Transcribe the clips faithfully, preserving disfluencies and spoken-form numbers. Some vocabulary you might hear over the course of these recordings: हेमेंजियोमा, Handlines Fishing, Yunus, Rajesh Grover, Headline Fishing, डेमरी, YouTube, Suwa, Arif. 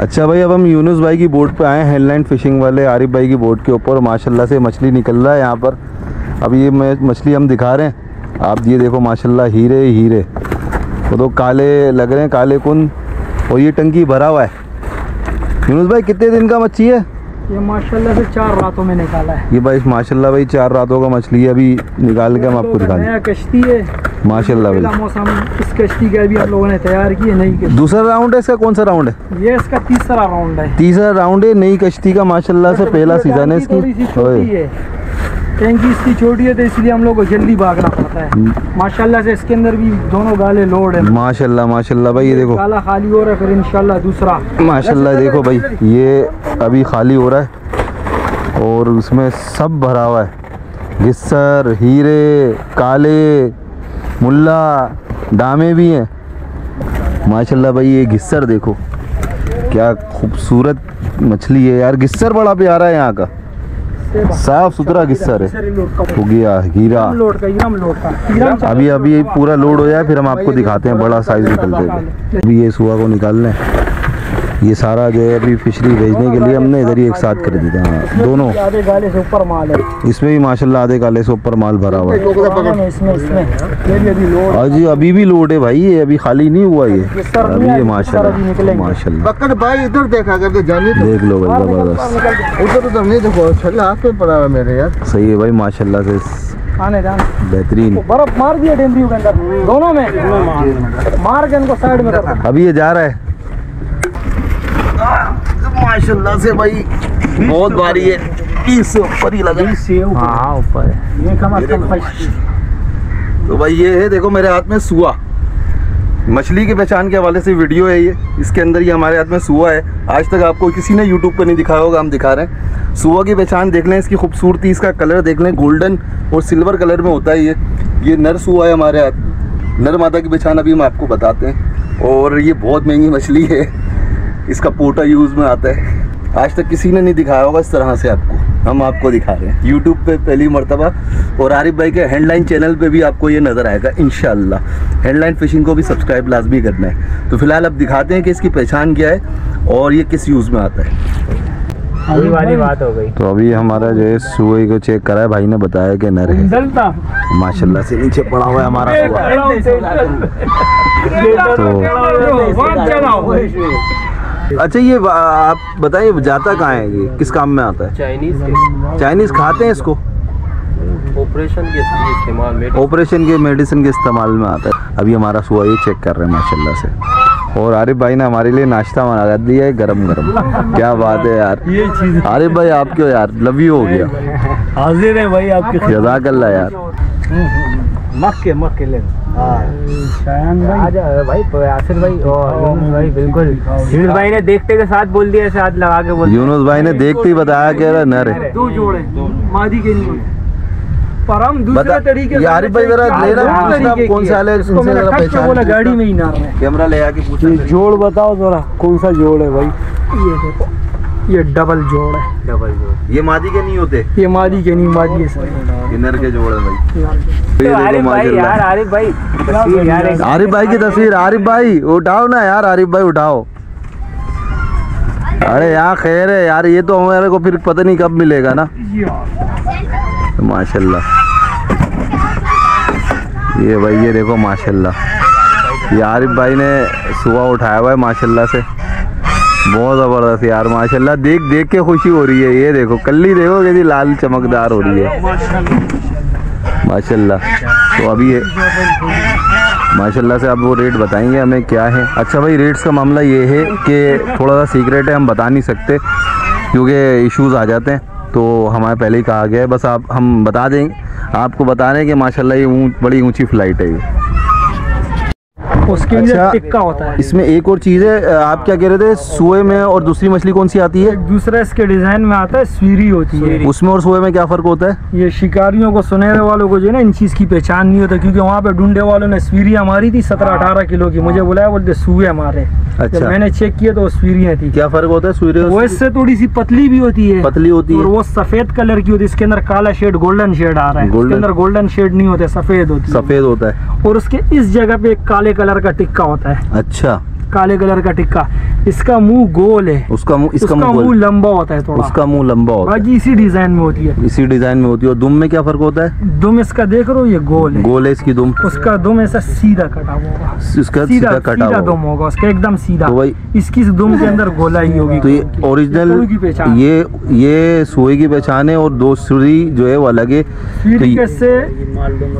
अच्छा भाई, अब हम यूनुस भाई की बोट पे आए हैं, हेडलाइन फ़िशिंग वाले आरिफ भाई की बोट के ऊपर। माशाल्लाह से मछली निकल रहा है यहाँ पर। अब ये मछली हम दिखा रहे हैं, आप ये देखो माशाल्लाह हीरे हीरे, वो तो काले लग रहे हैं, काले कुन। और ये टंकी भरा हुआ है। यूनुस भाई, कितने दिन का मच्छी है ये? माशाल्लाह से चार रातों में निकाला है ये भाई। माशाल्लाह भाई, चार रातों का मछली है, अभी निकाल के हम आपको दिखाएंगे। कश्ती है माशाल्लाह भाई, मौसम इस कश्ती का भी हम लोगों ने तैयार की है। नई कश्ती दूसरा राउंड है इसका। कौन सा राउंड है ये? इसका तीसरा राउंड है। तीसरा राउंड है नई कश्ती का। माशाल्लाह से पहला सीजन है इसकी। टैंकी इसकी छोटी है तो इसलिए हम लोग को जल्दी भागना पड़ता है। माशाल्लाह से इसके अंदर भी दोनों गाले लोड है। माशाल्लाह माशाल्लाह भाई, ये देखो गाला खाली हो रहा है, फिर इंशाल्लाह दूसरा। माशाल्लाह देखो भाई, ये अभी खाली हो रहा है और उसमें सब भरा हुआ है। गिस्सर, हीरे, काले, मुल्ला, डामे भी हैं। माशाल्लाह भाई, ये गिस्सर देखो, क्या खूबसूरत मछली है यार। गिस्सर बड़ा प्यारा है यहाँ का, साफ सुथरा गिस्सर है। हो गया हीरा, अभी अभी पूरा लोड हो जाए फिर हम आपको दिखाते हैं बड़ा साइज निकलते। अभी ये सुवा को निकालना है। ये सारा जो है अभी फिशरी भेजने के लिए हमने इधर ही एक साथ कर दिया। हाँ, दोनों आधे गाले से ऊपर माल है इसमें भी माशाल्लाह, आधे गाले से ऊपर माल भरा हुआ है जी। अभी भी लोड है भाई, ये अभी खाली नहीं हुआ ये अभी। ये माशाल्लाह माशाल्लाह भाई, इधर देखा करके जाने देख लो भाई, जबरदस्त। उधर उधर नहीं देखो, छल्ला हाथ में पड़ा हुआ मेरे यार। सही है भाई, माशाल्लाह से बेहतरीन। बर्फ मार दिया डेमरियों के अंदर दोनों में, मार के इनको साइड में। अभी ये जा रहा है माशाल्लाह से भाई, बहुत भारी है। बीस से ऊपर ही लगा है। हाँ ऊपर है ये, कम से कम पाँच। तो भाई ये है देखो मेरे हाथ में सुआ मछली की पहचान के हवाले से वीडियो है ये। इसके अंदर ये हमारे हाथ में सुआ है। आज तक आपको किसी ने यूट्यूब पर नहीं दिखाया होगा, हम दिखा रहे हैं। सुआ की पहचान देख लें, इसकी खूबसूरती, इसका कलर देख लें, गोल्डन और सिल्वर कलर में होता है ये। ये नर सुआ है हमारे हाथ। नर मादा की पहचान अभी हम आपको बताते हैं। और ये बहुत महंगी मछली है, इसका पोटा यूज़ में आता है। आज तक किसी ने नहीं दिखाया होगा इस तरह से आपको, हम आपको दिखा रहे हैं यूट्यूब पे पहली मरतबा। और आरिफ भाई के हेडलाइन चैनल पे भी आपको ये नज़र आएगा इंशाल्लाह। हेडलाइन फ़िशिंग को भी सब्सक्राइब लाजमी करना है। तो फिलहाल अब दिखाते हैं कि इसकी पहचान क्या है और ये किस यूज़ में आता है। अभी वाली बात हो गई। तो अभी हमारा जो है सुई को चेक करा है, भाई ने बताया कि नर है। माशाल्लाह से नीचे पड़ा हुआ है हमारा सुआ। अच्छा ये आप बताइए, जाता कहाँ है ये, किस काम में आता है? चाइनीज के। चाइनीज खाते हैं इसको, ऑपरेशन के इस्तेमाल में, ऑपरेशन के मेडिसिन के इस्तेमाल में आता है। अभी हमारा सुआ ये चेक कर रहे हैं माशाल्लाह से। और आरिफ भाई ने हमारे लिए नाश्ता बना दिया है गरम गरम। क्या बात है यार, ये चीज़ आरिफ भाई आपके यार लव यू हो गया। हाजिर है भाई आपके, जज़ाकल्लाह यार। मक्के मक्के ले भाई, आसिर भाई और यूनुस भाई। बिल्कुल यूनुस भाई ने देखते के साथ बोल दिया, साथ लगा के बोल। यूनुस भाई ने देखते ही बताया कि अरे नर है, दो जोड़े मादी के लिए पर हम दूसरे तरीके से। आरिफ भाई जरा लेना तरीके कौन सा है इसको, मेरा टच बोला गाड़ी में ही ना कैमरा ले आके पूछा जोड़ बताओ जरा कौन सा जोड़ है भाई। ये देखो, ये डबल जोड़ है। डबल जोड़, ये मादी के नहीं होते, ये मादी के नहीं, मादी के सर ये नर के जोड़ है भाई। आरिफ भाई यार, आरिफ भाई तस्वीर यार, आरिफ भाई की तस्वीर। आरिफ भाई उठाओ ना यार, आरिफ भाई उठाओ। अरे यार खैर है यार, ये तो हमारे को फिर पता नहीं कब मिलेगा ना। माशाल्लाह ये भाई, ये देखो माशाल्लाह, ये आरिफ भाई ने सुबह उठाया हुआ है माशाल्लाह से। बहुत ज़बरदस्त यार माशाल्लाह, देख देख के खुशी हो रही है। ये देखो कल्ली देखो कैसी लाल चमकदार हो रही है माशाल्लाह। तो अभी ये माशाल्लाह से आप वो रेट बताएंगे हमें क्या है। अच्छा भाई, रेट्स का मामला ये है कि थोड़ा सा सीक्रेट है, हम बता नहीं सकते क्योंकि इश्यूज़ आ जाते हैं। तो हमारे पहले ही कहा गया है, बस आप हम बता देंगे, आपको बता रहे हैं कि माशाल्लाह ये ऊँच बड़ी ऊँची फ्लाइट है ये। उसके अच्छा, टिक्का होता है इसमें। एक और चीज़ है, आप क्या कह रहे थे सुए में और दूसरी मछली कौन सी आती है? दूसरा इसके डिजाइन में आता है, स्वीरी होती है। उसमें और सुए में क्या फर्क होता है? ये शिकारियों को, सुनहरे वालों को जो है ना, इन चीज़ की पहचान नहीं होता, क्योंकि वहाँ पे ढूंढे वालों ने स्वीरिया मारी थी सत्रह अठारह किलो की। मुझे बुलाया, बोलते सुए मारे। अच्छा, मैंने चेक किया तो वो स्वीरियाँ थी। क्या फर्क होता है? स्वीरी वो इससे थोड़ी सी पतली भी होती है, पतली होती है, और वो सफेद कलर की होती है। इसके अंदर काला शेड, गोल्डन शेड आ रहा है। इसके अंदर गोल्डन शेड नहीं होता, सफेद होती, सफेद होता है। और उसके इस जगह पे एक काले कलर का टिक्का होता है। अच्छा, काले कलर का टिक्का। इसका मुंह गोल है, उसका मुंह इसका मुंह लंबा होता है थोड़ा, उसका मुंह लंबा होता है, बाकी इसी डिजाइन में होती है, इसी डिजाइन में होती है। और दुम में क्या फर्क होता है? दुम इसका देख रहे हो ये गोल है, गोल है इसकी दुम, उसका दुम ऐसा सीधा कटा होगा, उसका सीधा कटा दुम होगा उसका एकदम सीधा, तो इसकी दुम के अंदर गोला ही होगी। तो ये ओरिजिनल की पहचान, ये ये सुवे की पहचान है। और दूसरी जो है वो अलग है,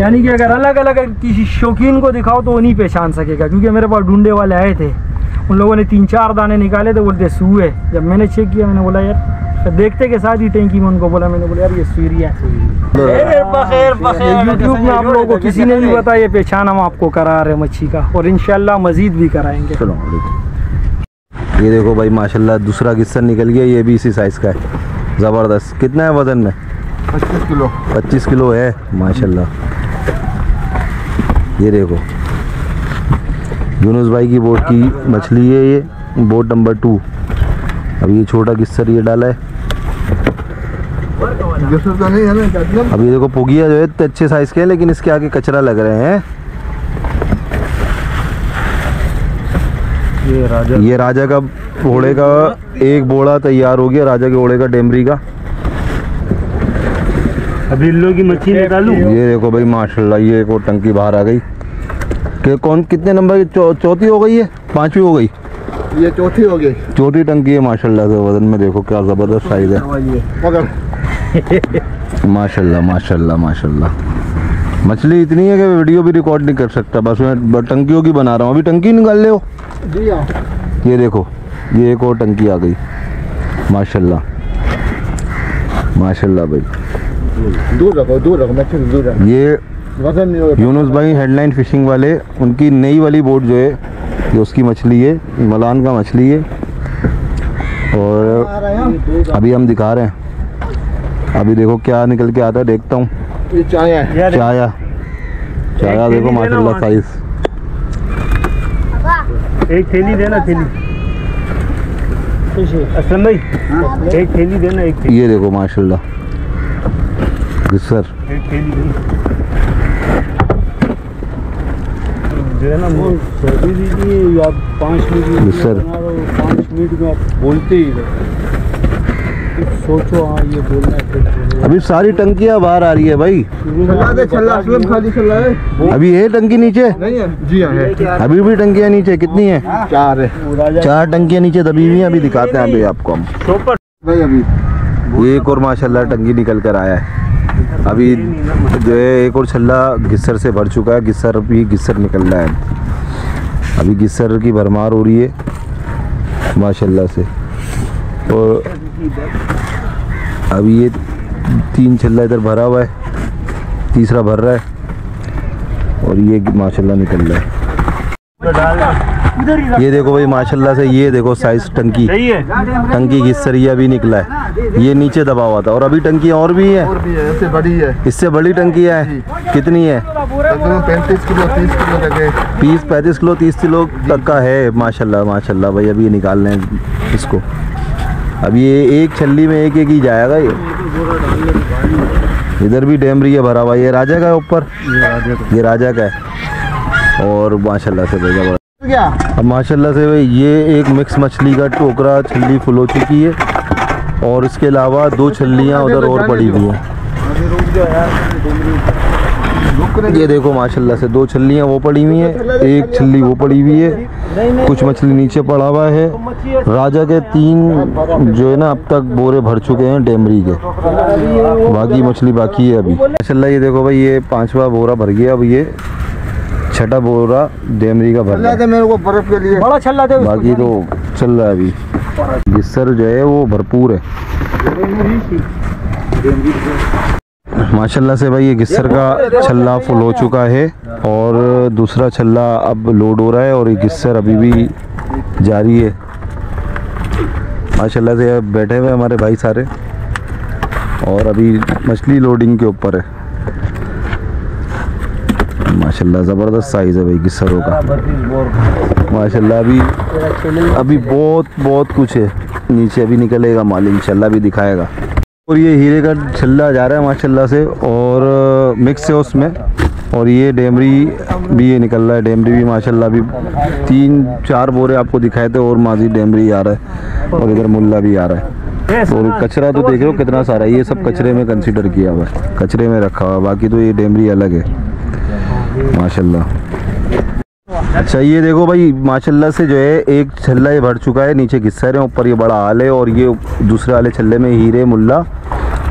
यानी कि अगर अलग अलग किसी शौकीन को दिखाओ तो वो नहीं पहचान सकेगा। क्योंकि मेरे पास ढूंढे वाले आए थे, उन लोगों ने तीन चार दाने निकाले थे, बोलते सूए। जब मैंने चेक किया मैंने बोला यार, तो देखते के साथ ही टैंकी में उनको बोला, मैंने बोला यार ये सूरिया है। यूट्यूब में आप लोगों को किसी ने भी बताया, ये पहचान हम आपको करा रहे मच्छी का, और इंशाल्लाह मजीद भी कराएंगे। ये देखो भाई माशाल्लाह दूसरा किस्सा निकल गया, ये भी इसी साइज़ का है, ज़बरदस्त। कितना है वज़न में? पच्चीस किलो। पच्चीस किलो है माशाल्लाह। ये देखो यूनुस भाई की बोट की मछली है, ये बोट नंबर टू। अब ये छोटा किस्सर ये डाला है। अब ये देखो पुगिया जो है इतने अच्छे साइज के हैं, लेकिन इसके आगे कचरा लग रहे हैं। ये राजा ये राजा का घोड़े का एक बोड़ा तैयार हो गया, राजा के घोड़े का, डेमरी का। अभी इन लोगों की मछली निकालूं। ये देखो भाई माशाल्लाह, ये एक और टंकी बाहर आ गई। कि कौन कितने नंबर की चौ, चौथी हो गई है? पांचवी हो गई, ये चौथी हो गई, चौथी टंकी है माशाल्लाह से। वजन में देखो क्या ज़बरदस्त साइज है माशाल्लाह माशाल्लाह माशाल्लाह। मछली इतनी है कि वीडियो भी रिकॉर्ड नहीं कर सकता, बस मैं टंकियों की बना रहा हूँ। अभी टंकी निकाल ले हो जी हाँ। ये देखो ये एक और टंकी आ गई माशाल्लाह माशाल्लाह भाई। दूर रखो दूर रखो दूर रखो। ये यूनुस भाई हेडलाइन फिशिंग वाले, उनकी नई वाली बोट जो है, जो उसकी मछली है, मलान का मछली है। और अभी हम दिखा रहे हैं, अभी देखो क्या निकल के आता है, देखता हूँ। चाया चाया चाया देखो माशाल्लाह साइज। एक थैली देना, थैली असलम भाई, एक थैली देना एक। ये देखो माशाल्लाह सर, जो है ना वो छोटी दीजिए या पाँच मिनट सर, पाँच मिनट में आप बोलते ही सोचो। हाँ ये बोलना है। अभी सारी टंकियाँ बाहर आ रही है भाई। अभी है टंकी नीचे नहीं है जी हाँ, अभी भी टंकियाँ नीचे कितनी है? चार है, चार टंकियाँ नीचे। तभी भी अभी दिखाते हैं अभी आपको हम। एक और माशाल्लाह टंकी निकल कर आया है अभी, जो है एक और छल्ला गिस्सर से भर चुका है। गिस्सर भी गिस्सर निकल रहा है अभी, गिस्सर की भरमार हो रही है माशाल्लाह से। और अभी ये तीन छल्ला इधर भरा हुआ है, तीसरा भर रहा है, और ये माशाल्लाह निकल रहा है। ये देखो भाई माशाल्लाह से, ये देखो साइज टंकी टंकी गिस्सरिया भी निकला है। ये नीचे दबा हुआ था, और अभी टंकी और भी है, और भी है, इससे बड़ी है, इससे बड़ी टंकी है। कितनी है? पैंतीस किलो तीस किलो तक है, तीस पैंतीस किलो तीस किलो तक का है माशाल्लाह माशाल्लाह भाई। अभी ये निकाल रहे हैं इसको, अब ये एक छल्ली में एक एक ही जाएगा। ये इधर भी डेमरिया भरा हुआ, ये राजा का है ऊपर, ये राजा का है। और माशाल्लाह से भाई अब माशाल्लाह से भाई, ये एक मिक्स मछली का टोकरा छल्ली फुल हो चुकी है, और इसके अलावा दो छल्लियाँ उधर और पड़ी हुई हैं। ये देखो माशाल्लाह से दो छल्लियाँ वो पड़ी हुई हैं, एक छल्ली वो पड़ी हुई है, कुछ मछली नीचे पड़ा हुआ है। राजा के तीन जो है ना अब तक बोरे भर चुके हैं डेमरी के, बाकी मछली बाकी है अभी माशाल्लाह। ये देखो भाई ये पांचवा बोरा भर गया, अब ये छठा बोरा डेमरी का भर गया, बाकी तो चल रहा है अभी। गिस्सर जो है वो भरपूर है माशाल्लाह से भाई। ये गिस्सर का छल्ला फुल हो चुका है, और दूसरा छल्ला अब लोड हो रहा है, और ये गिस्सर अभी भी जारी है माशाल्लाह से। बैठे हुए हमारे भाई सारे, और अभी मछली लोडिंग के ऊपर है माशाल्लाह। ज़बरदस्त साइज़ है भाई गिस्सरों का माशाल्लाह। अभी अभी बहुत बहुत कुछ है नीचे, अभी निकलेगा माल इंशाल्लाह, भी दिखाएगा। और ये हीरे का छल्ला जा रहा है माशाल्लाह से, और मिक्स है उसमें, और ये डेमरी भी ये निकल रहा है। डेमरी भी माशाल्लाह भी तीन चार बोरे आपको दिखाए थे, और माजी डेमरी आ रहा है और इधर मुल्ला भी आ रहा है। और कचरा तो देख रहे हो कितना सारा, ये सब कचरे में कंसीडर किया हुआ है, कचरे में रखा हुआ, बाकी तो ये डेमरी अलग है माशाल्लाह। अच्छा ये देखो भाई माशाल्लाह से जो है एक छल्ला ये भर चुका है, नीचे घिस्सर है, ऊपर ये बड़ा आल है, और ये दूसरे आले छल्ले में हीरे मुल्ला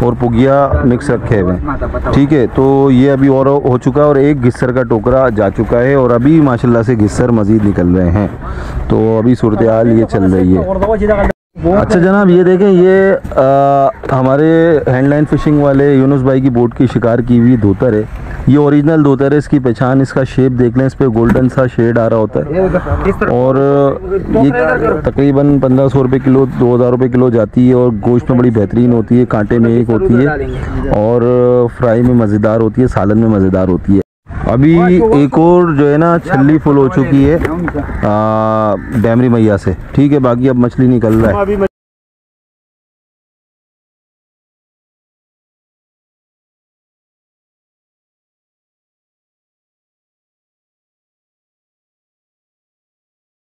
और पुगिया मिक्स रखे हुए हैं, ठीक है। तो ये अभी और हो चुका है और एक घिस्सर का टोकरा जा चुका है, और अभी माशाल्लाह से घिस्सर मजीद निकल रहे हैं। तो अभी सूरत हाल ये चल रही है। अच्छा जनाब ये देखें, ये आ, हमारे हैंडलाइन फिशिंग वाले यूनुस भाई की बोट की शिकार की हुई धोतर है। ये ओरिजिनल धोतर है, इसकी पहचान, इसका शेप देख लें, इस पर गोल्डन सा शेड आ रहा होता है। और ये तकरीबन पंद्रह सौ रुपये किलो, दो हज़ार रुपये किलो जाती है, और गोश्त में बड़ी बेहतरीन होती है, कांटे में एक होती है, और फ्राई में मज़ेदार होती है, सालन में मज़ेदार होती है। अभी एक और जो है ना छल्ली फुल हो चुकी है डेमरी मैया से, ठीक है। बाकी अब मछली निकल रहा है।